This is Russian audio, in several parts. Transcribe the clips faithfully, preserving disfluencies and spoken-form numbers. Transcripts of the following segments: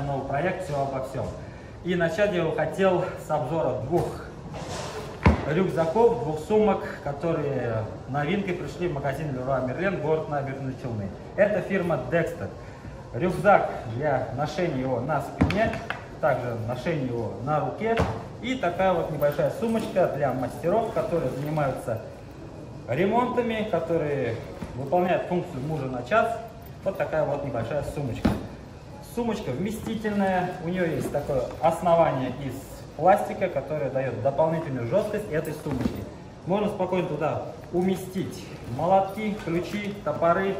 меня новый проект «Все обо всем». И начать я его хотел с обзора двух рюкзаков, двух сумок, которые новинкой пришли в магазин Леруа Мерлен, город Набережные Челны. Это фирма Dexter. Рюкзак для ношения его на спине, также ношения его на руке. И такая вот небольшая сумочка для мастеров, которые занимаются ремонтами, которые выполняют функцию мужа на час. Вот такая вот небольшая сумочка. Сумочка вместительная, у нее есть такое основание из пластика, которое дает дополнительную жесткость этой сумочки. Можно спокойно туда уместить молотки, ключи, топоры,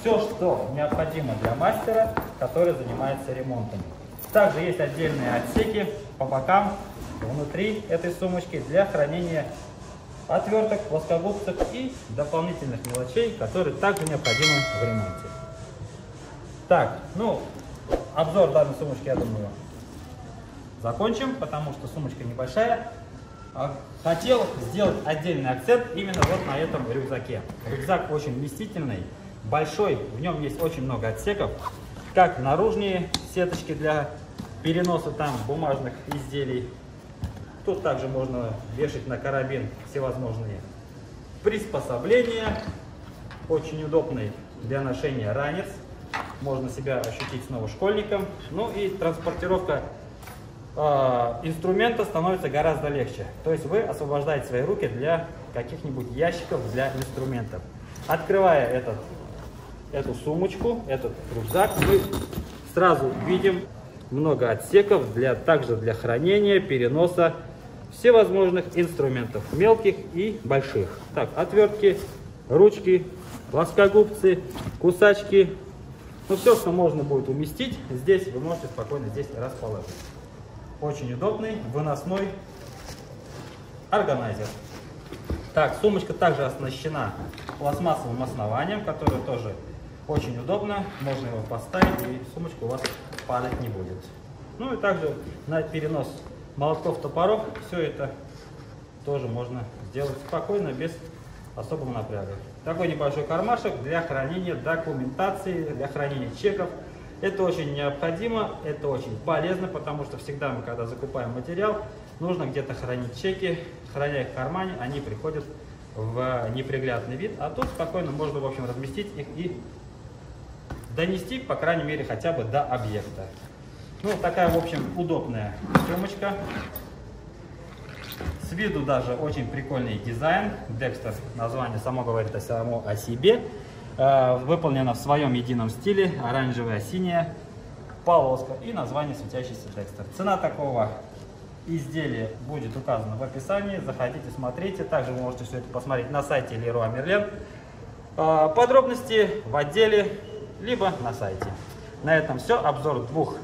все, что необходимо для мастера, который занимается ремонтом. Также есть отдельные отсеки по бокам внутри этой сумочки для хранения отверток, плоскогубцев и дополнительных мелочей, которые также необходимы в ремонте. Так, ну, обзор данной сумочки, я думаю, закончим, потому что сумочка небольшая. Хотел сделать отдельный акцент именно вот на этом рюкзаке. Рюкзак очень вместительный, большой, в нем есть очень много отсеков, как наружные сеточки для переноса там бумажных изделий. Тут также можно вешать на карабин всевозможные приспособления. Очень удобный для ношения ранец. Можно себя ощутить снова школьником. Ну и транспортировка э, инструмента становится гораздо легче. То есть вы освобождаете свои руки для каких-нибудь ящиков для инструментов. Открывая этот, эту сумочку, этот рюкзак, мы сразу видим много отсеков для, также для хранения, переноса всевозможных инструментов, мелких и больших. Так, отвертки, ручки, плоскогубцы, кусачки. Ну, все, что можно будет уместить, здесь вы можете спокойно здесь расположить. Очень удобный, выносной органайзер. Так, сумочка также оснащена пластмассовым основанием, которое тоже очень удобно. Можно его поставить, и сумочка у вас падать не будет. Ну и также на перенос молотков, топоров, все это тоже можно сделать спокойно, без особого напряга. Такой небольшой кармашек для хранения документации, для хранения чеков. Это очень необходимо, это очень полезно, потому что всегда мы, когда закупаем материал, нужно где-то хранить чеки. Храня их в кармане, они приходят в неприглядный вид, а тут спокойно можно, в общем, разместить их и донести, по крайней мере, хотя бы до объекта. Ну, такая, в общем, удобная сумочка. С виду даже очень прикольный дизайн. Dexter, название само говорит о, само о себе. Выполнена в своем едином стиле. Оранжевая, синяя полоска и название светящийся Dexter. Цена такого изделия будет указана в описании. Заходите, смотрите. Также вы можете все это посмотреть на сайте Leroy Merlin. Подробности в отделе, либо на сайте. На этом все. Обзор двух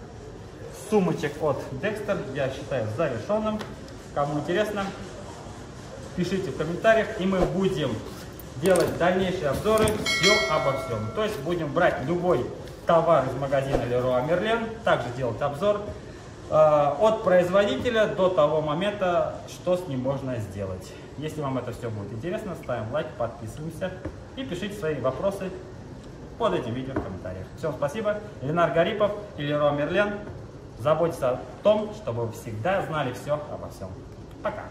сумочек от Dexter я считаю завершенным. Кому интересно, пишите в комментариях, и мы будем делать дальнейшие обзоры все обо всем. То есть будем брать любой товар из магазина Leroy Merlin, также делать обзор э, от производителя до того момента, что с ним можно сделать. Если вам это все будет интересно, ставим лайк, подписываемся и пишите свои вопросы под этим видео в комментариях. Всем спасибо. Ленар Гарипов и Leroy Merlin. Заботьтесь о том, чтобы вы всегда знали все обо всем. Пока!